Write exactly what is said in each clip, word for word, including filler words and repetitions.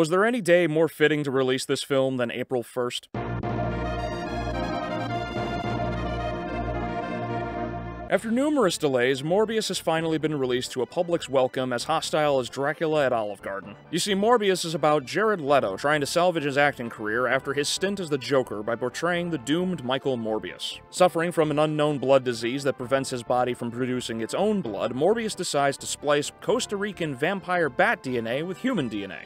Was there any day more fitting to release this film than April first? After numerous delays, Morbius has finally been released to a public's welcome as hostile as Dracula at Olive Garden. You see, Morbius is about Jared Leto trying to salvage his acting career after his stint as the Joker by portraying the doomed Michael Morbius. Suffering from an unknown blood disease that prevents his body from producing its own blood, Morbius decides to splice Costa Rican vampire bat D N A with human D N A.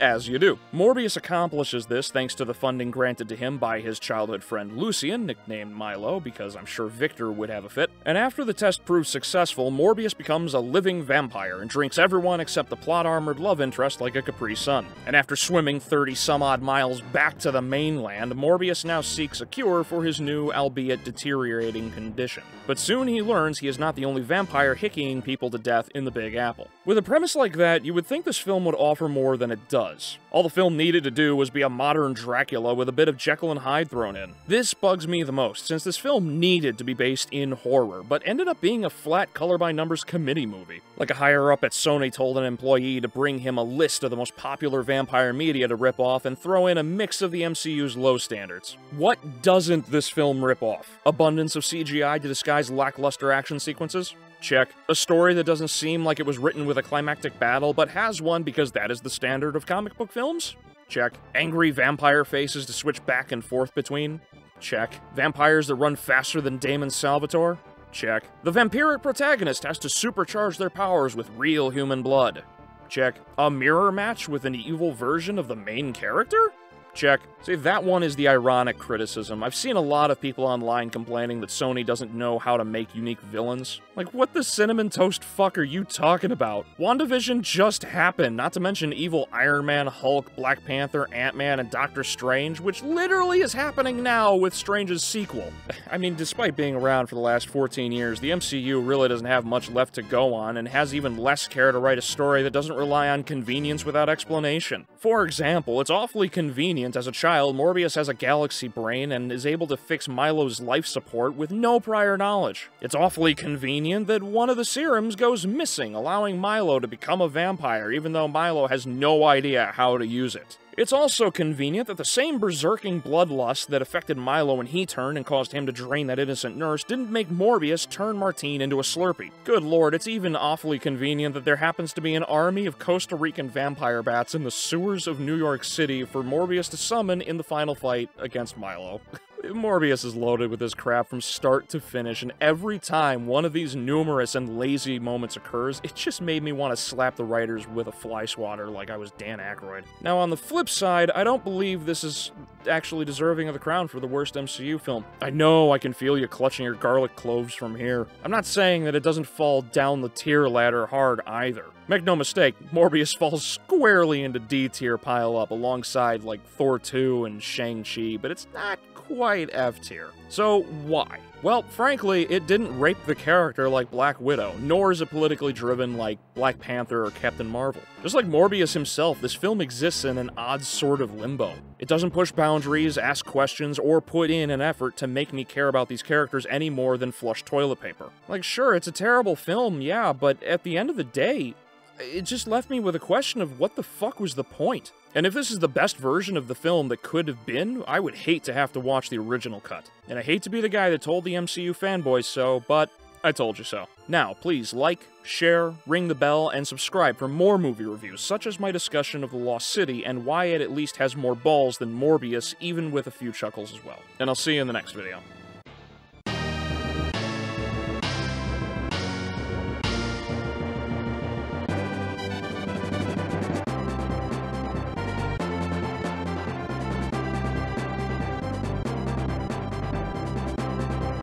As you do. Morbius accomplishes this thanks to the funding granted to him by his childhood friend Lucian, nicknamed Milo because I'm sure Victor would have a fit, and after the test proves successful, Morbius becomes a living vampire and drinks everyone except the plot-armored love interest like a Capri Sun. And after swimming thirty-some-odd miles back to the mainland, Morbius now seeks a cure for his new, albeit deteriorating, condition. But soon he learns he is not the only vampire hickeying people to death in the Big Apple. With a premise like that, you would think this film would offer more than it does. All the film needed to do was be a modern Dracula with a bit of Jekyll and Hyde thrown in. This bugs me the most, since this film needed to be based in horror, but ended up being a flat color-by-numbers committee movie. Like a higher-up at Sony told an employee to bring him a list of the most popular vampire media to rip off and throw in a mix of the M C U's low standards. What doesn't this film rip off? Abundance of C G I to disguise lackluster action sequences? Check. A story that doesn't seem like it was written with a climactic battle, but has one because that is the standard of comic book films? Check. Angry vampire faces to switch back and forth between? Check. Vampires that run faster than Damon Salvatore? Check. The vampiric protagonist has to supercharge their powers with real human blood? Check. A mirror match with an evil version of the main character? Check. See, that one is the ironic criticism. I've seen a lot of people online complaining that Sony doesn't know how to make unique villains. Like, what the cinnamon toast fuck are you talking about? WandaVision just happened, not to mention evil Iron Man, Hulk, Black Panther, Ant-Man, and Doctor Strange, which literally is happening now with Strange's sequel. I mean, despite being around for the last fourteen years, the M C U really doesn't have much left to go on, and has even less care to write a story that doesn't rely on convenience without explanation. For example, it's awfully convenient. As a child, Morbius has a galaxy brain and is able to fix Milo's life support with no prior knowledge. It's awfully convenient that one of the serums goes missing, allowing Milo to become a vampire, even though Milo has no idea how to use it. It's also convenient that the same berserking bloodlust that affected Milo when he turned and caused him to drain that innocent nurse didn't make Morbius turn Martine into a Slurpee. Good lord, it's even awfully convenient that there happens to be an army of Costa Rican vampire bats in the sewers of New York City for Morbius to summon in the final fight against Milo. Morbius is loaded with this crap from start to finish, and every time one of these numerous and lazy moments occurs, it just made me want to slap the writers with a fly swatter like I was Dan Aykroyd. Now, on the flip side, I don't believe this is actually deserving of the crown for the worst M C U film. I know I can feel you clutching your garlic cloves from here. I'm not saying that it doesn't fall down the tier ladder hard either. Make no mistake, Morbius falls squarely into D-tier pile-up alongside, like, Thor two and Shang-Chi, but it's not quite F-tier. So, why? Well, frankly, it didn't rape the character like Black Widow, nor is it politically driven like Black Panther or Captain Marvel. Just like Morbius himself, this film exists in an odd sort of limbo. It doesn't push boundaries, ask questions, or put in an effort to make me care about these characters any more than flush toilet paper. Like, sure, it's a terrible film, yeah, but at the end of the day, it just left me with a question of what the fuck was the point? And if this is the best version of the film that could have been, I would hate to have to watch the original cut. And I hate to be the guy that told the M C U fanboys so, but I told you so. Now, please like, share, ring the bell, and subscribe for more movie reviews, such as my discussion of The Lost City and why it at least has more balls than Morbius, even with a few chuckles as well. And I'll see you in the next video.